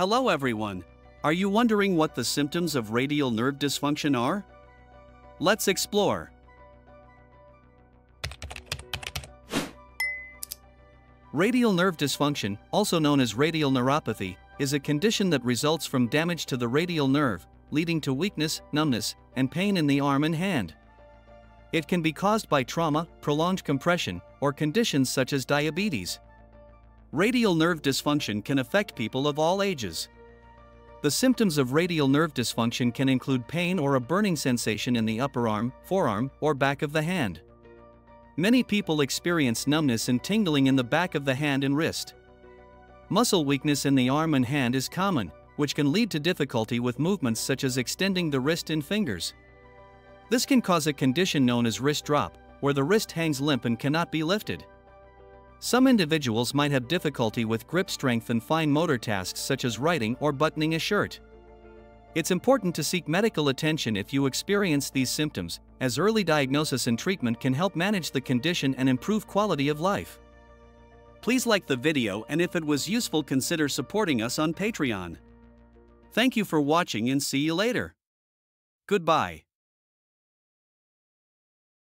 Hello everyone! Are you wondering what the symptoms of radial nerve dysfunction are? Let's explore! Radial nerve dysfunction, also known as radial neuropathy, is a condition that results from damage to the radial nerve, leading to weakness, numbness, and pain in the arm and hand. It can be caused by trauma, prolonged compression, or conditions such as diabetes. Radial nerve dysfunction can affect people of all ages. The symptoms of radial nerve dysfunction can include pain or a burning sensation in the upper arm, forearm, or back of the hand. Many people experience numbness and tingling in the back of the hand and wrist. Muscle weakness in the arm and hand is common, which can lead to difficulty with movements such as extending the wrist and fingers. This can cause a condition known as wrist drop, where the wrist hangs limp and cannot be lifted. Some individuals might have difficulty with grip strength and fine motor tasks such as writing or buttoning a shirt. It's important to seek medical attention if you experience these symptoms, as early diagnosis and treatment can help manage the condition and improve quality of life. Please like the video, and if it was useful, consider supporting us on Patreon. Thank you for watching and see you later. Goodbye.